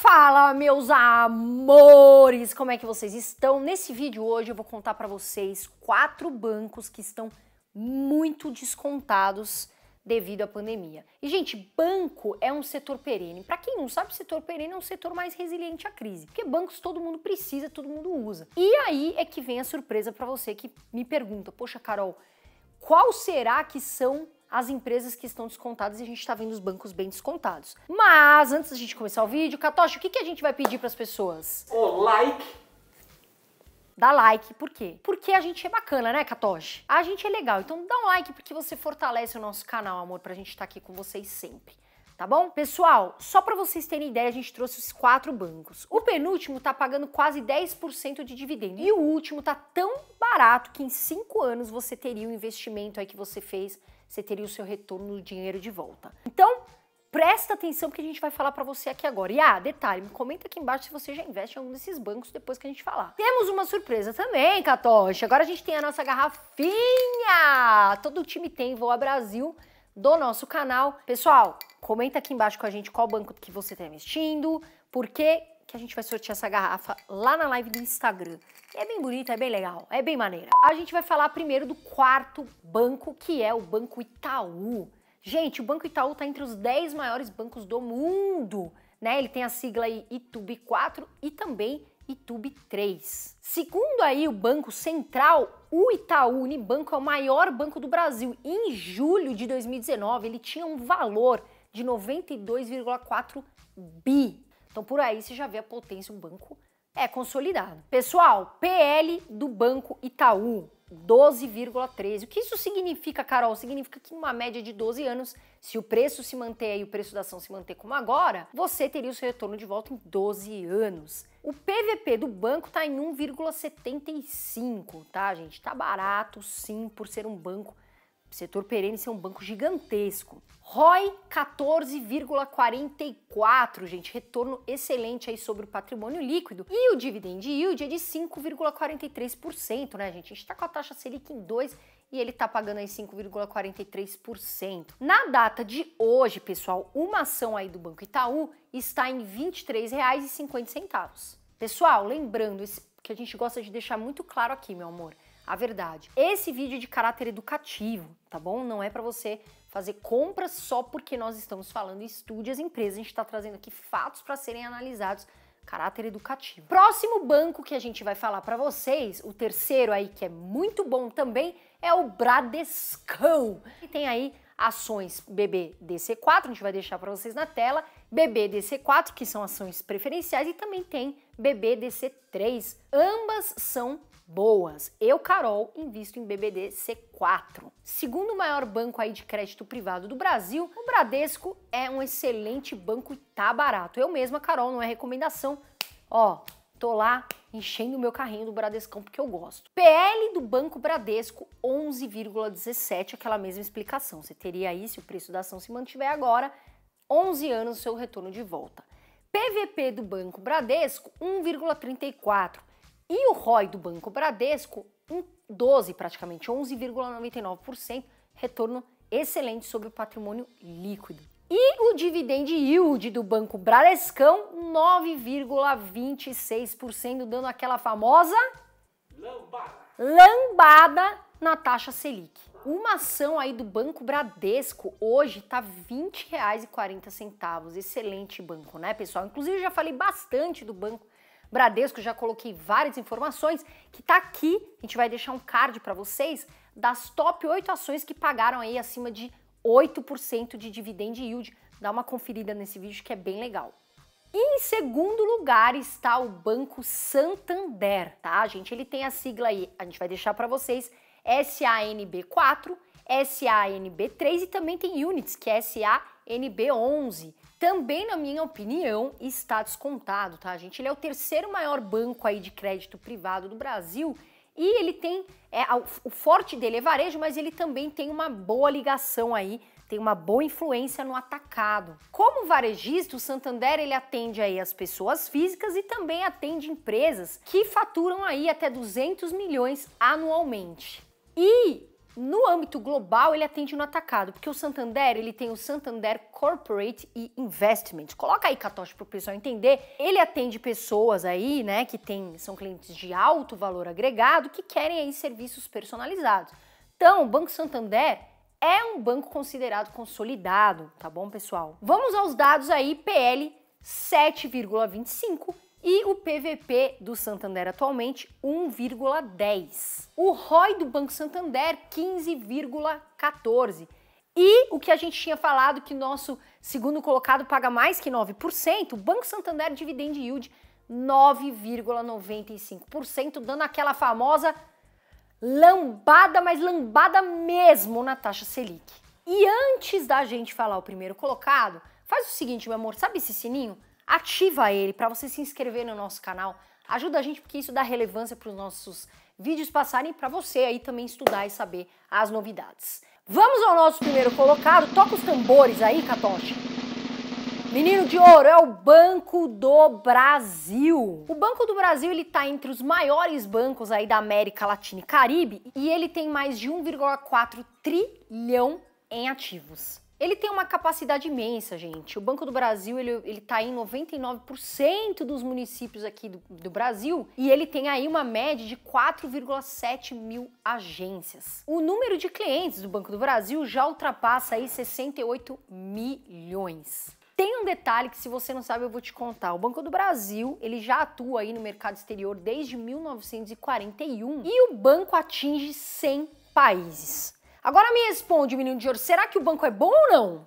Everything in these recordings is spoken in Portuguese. Fala, meus amores! Como é que vocês estão? Nesse vídeo hoje eu vou contar para vocês 4 bancos que estão muito descontados devido à pandemia. E, gente, banco é um setor perene. Para quem não sabe, o setor perene é um setor mais resiliente à crise, porque bancos todo mundo precisa, todo mundo usa. E aí é que vem a surpresa para você que me pergunta, poxa, Carol, qual será que são as empresas que estão descontadas? E a gente tá vendo os bancos bem descontados. Mas antes da gente começar o vídeo, Catocha, o que a gente vai pedir para as pessoas? O like! Dá like, por quê? Porque a gente é bacana, né, Catoche? A gente é legal, então dá um like porque você fortalece o nosso canal, amor, pra gente estar aqui com vocês sempre, tá bom? Pessoal, só pra vocês terem ideia, a gente trouxe os 4 bancos. O penúltimo tá pagando quase 10% de dividendo e o último tá tão barato que em 5 anos você teria o investimento aí que você fez, você teria o seu retorno no dinheiro de volta. Então, presta atenção porque a gente vai falar pra você aqui agora. E, detalhe, me comenta aqui embaixo se você já investe em algum desses bancos depois que a gente falar. Temos uma surpresa também, Catocha. Agora a gente tem a nossa garrafinha. Todo o time tem Voa Brasil do nosso canal. Pessoal, comenta aqui embaixo com a gente qual banco que você tá investindo, por quê que a gente vai sortear essa garrafa lá na live do Instagram. É bem bonita, é bem legal, é bem maneira. A gente vai falar primeiro do 4º banco, que é o Banco Itaú. Gente, o Banco Itaú tá entre os 10 maiores bancos do mundo, né? Ele tem a sigla aí ITUB4 e também ITUB3. Segundo aí o Banco Central, o Itaú Unibanco é o maior banco do Brasil. Em julho de 2019, ele tinha um valor de 92,4 bi. Então por aí você já vê a potência, um banco é consolidado. Pessoal, PL do Banco Itaú, 12,13. O que isso significa, Carol? Significa que numa média de 12 anos, se o preço se manter e o preço da ação se manter como agora, você teria o seu retorno de volta em 12 anos. O PVP do banco tá em 1,75, tá, gente? Tá barato, sim, por ser um banco, setor perene, ser um banco gigantesco. ROI 14,44, gente, retorno excelente aí sobre o patrimônio líquido. E o dividend yield é de 5,43%, né, gente? A gente tá com a taxa Selic em 2 e ele tá pagando aí 5,43%. Na data de hoje, pessoal, uma ação aí do Banco Itaú está em R$ 23,50. Pessoal, lembrando que a gente gosta de deixar muito claro aqui, meu amor, a verdade. Esse vídeo é de caráter educativo, tá bom? Não é para você fazer compras só porque nós estamos falando estude as empresas. A gente está trazendo aqui fatos para serem analisados, caráter educativo. Próximo banco que a gente vai falar para vocês, o terceiro aí que é muito bom também, é o Bradesco. E tem aí ações BBDC4, a gente vai deixar para vocês na tela, BBDC4, que são ações preferenciais, e também tem BBDC3. Ambas são boas. Eu, Carol, invisto em BBDC4. Segundo o maior banco aí de crédito privado do Brasil, o Bradesco é um excelente banco e tá barato. Eu mesma, Carol, não é recomendação, ó, tô lá enchendo o meu carrinho do Bradescão porque eu gosto. PL do Banco Bradesco, 11,17, aquela mesma explicação. Você teria aí, se o preço da ação se mantiver agora, 11 anos o seu retorno de volta. PVP do Banco Bradesco, 1,34. E o ROI do Banco Bradesco, 12 praticamente, 11,99%, retorno excelente sobre o patrimônio líquido. E o dividend yield do Banco Bradescão, 9,26%, dando aquela famosa lambada na taxa Selic. Uma ação aí do Banco Bradesco hoje tá R$ 20,40, excelente banco, né, pessoal? Inclusive eu já falei bastante do Banco Bradesco, já coloquei várias informações que tá aqui, a gente vai deixar um card para vocês das top 8 ações que pagaram aí acima de 8% de dividend yield. Dá uma conferida nesse vídeo que é bem legal. E em segundo lugar está o Banco Santander, tá, gente? Ele tem a sigla aí, a gente vai deixar para vocês, SANB4, SANB3 e também tem units, que é SANB11. Também, na minha opinião, está descontado, tá, gente? Ele é o terceiro maior banco aí de crédito privado do Brasil e ele tem, o forte dele é varejo, mas ele também tem uma boa ligação aí, tem uma boa influência no atacado. Como varejista, o Santander, ele atende aí as pessoas físicas e também atende empresas que faturam aí até 200 milhões anualmente. E No âmbito global, ele atende no atacado, porque o Santander, ele tem o Santander Corporate and Investment. Coloca aí, Catoche, para o pessoal entender. Ele atende pessoas aí, né, que são clientes de alto valor agregado, que querem aí serviços personalizados. Então, o Banco Santander é um banco considerado consolidado, tá bom, pessoal? Vamos aos dados aí, PL 7,25%. E o PVP do Santander atualmente 1,10. O ROI do Banco Santander 15,14. E o que a gente tinha falado que nosso segundo colocado paga mais que 9%, o Banco Santander Dividend Yield 9,95%, dando aquela famosa lambada, mas lambada mesmo na taxa Selic. E antes da gente falar o primeiro colocado, faz o seguinte, meu amor, sabe esse sininho? Ativa ele para você se inscrever no nosso canal, ajuda a gente porque isso dá relevância para os nossos vídeos passarem, para você aí também estudar e saber as novidades. Vamos ao nosso primeiro colocado, toca os tambores aí, Catoche. Menino de ouro, é o Banco do Brasil. O Banco do Brasil, ele tá entre os maiores bancos aí da América Latina e Caribe e ele tem mais de 1,4 trilhão em ativos. Ele tem uma capacidade imensa, gente. O Banco do Brasil, ele tá em 99% dos municípios aqui do Brasil e ele tem aí uma média de 4,7 mil agências. O número de clientes do Banco do Brasil já ultrapassa aí 68 milhões. Tem um detalhe que, se você não sabe, eu vou te contar. O Banco do Brasil, ele já atua aí no mercado exterior desde 1941 e o banco atinge 100 países. Agora me responde, menino de ouro, será que o banco é bom ou não?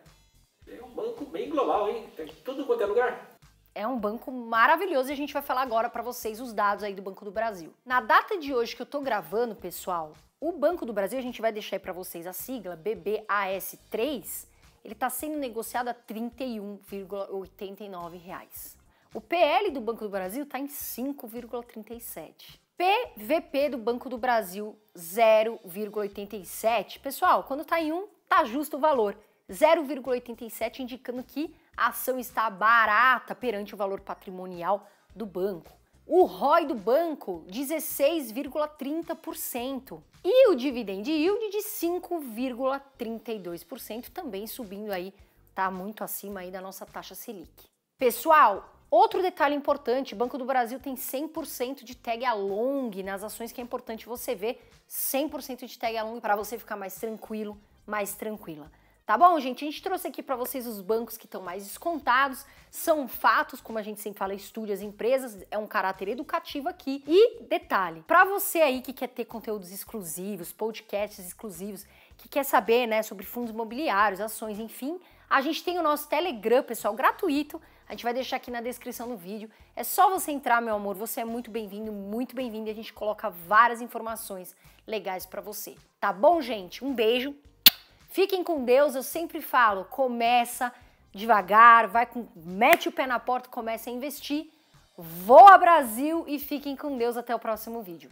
É um banco bem global, hein? Tem tudo quanto é lugar. É um banco maravilhoso e a gente vai falar agora para vocês os dados aí do Banco do Brasil. Na data de hoje que eu tô gravando, pessoal, o Banco do Brasil, a gente vai deixar aí para vocês a sigla BBAS3, ele tá sendo negociado a R$ 31,89. O PL do Banco do Brasil tá em 5,37. PVP do Banco do Brasil 0,87. Pessoal, quando tá em 1, tá justo o valor. 0,87 indicando que a ação está barata perante o valor patrimonial do banco. O ROI do banco 16,30% e o dividend yield de 5,32%, também subindo aí, tá muito acima aí da nossa taxa Selic. Pessoal, outro detalhe importante, o Banco do Brasil tem 100% de tag along nas ações, que é importante você ver 100% de tag along para você ficar mais tranquilo, mais tranquila. Tá bom, gente? A gente trouxe aqui para vocês os bancos que estão mais descontados, são fatos, como a gente sempre fala, estude as empresas, é um caráter educativo aqui. E detalhe, para você aí que quer ter conteúdos exclusivos, podcasts exclusivos, que quer saber, né, sobre fundos imobiliários, ações, enfim, a gente tem o nosso Telegram, pessoal, gratuito. A gente vai deixar aqui na descrição do vídeo. É só você entrar, meu amor, você é muito bem-vindo e a gente coloca várias informações legais pra você. Tá bom, gente? Um beijo. Fiquem com Deus, eu sempre falo, começa devagar, mete o pé na porta, começa a investir. Voa, Brasil, e fiquem com Deus até o próximo vídeo.